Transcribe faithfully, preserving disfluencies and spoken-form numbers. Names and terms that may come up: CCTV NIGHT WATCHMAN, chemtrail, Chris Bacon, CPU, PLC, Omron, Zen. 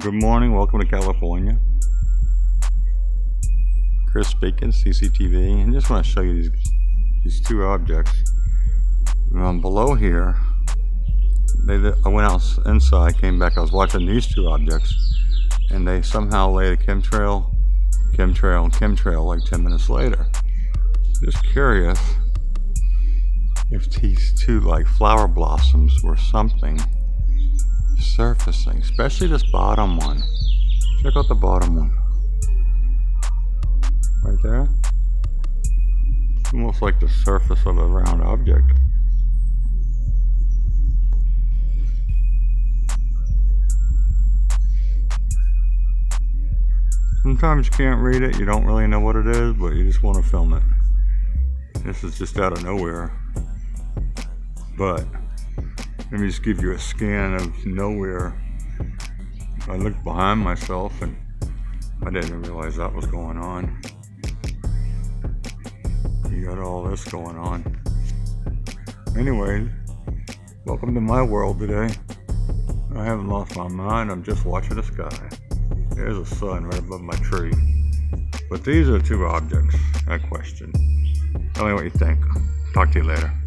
Good morning, welcome to California. Chris Bacon, C C T V, and just want to show you these, these two objects. Um, below here, they, I went out inside, came back, I was watching these two objects, and they somehow laid a chemtrail, chemtrail, and chemtrail like ten minutes later. Just curious if these two like flower blossoms were something surfacing, especially this bottom one. Check out the bottom one. Right there. Almost like the surface of a round object. Sometimes you can't read it, you don't really know what it is, but you just want to film it. This is just out of nowhere. But let me just give you a scan of nowhere. I looked behind myself and I didn't realize that was going on. You got all this going on. Anyway, welcome to my world today. I haven't lost my mind, I'm just watching the sky. There's a sun right above my tree. But these are two objects I question. Tell me what you think. Talk to you later.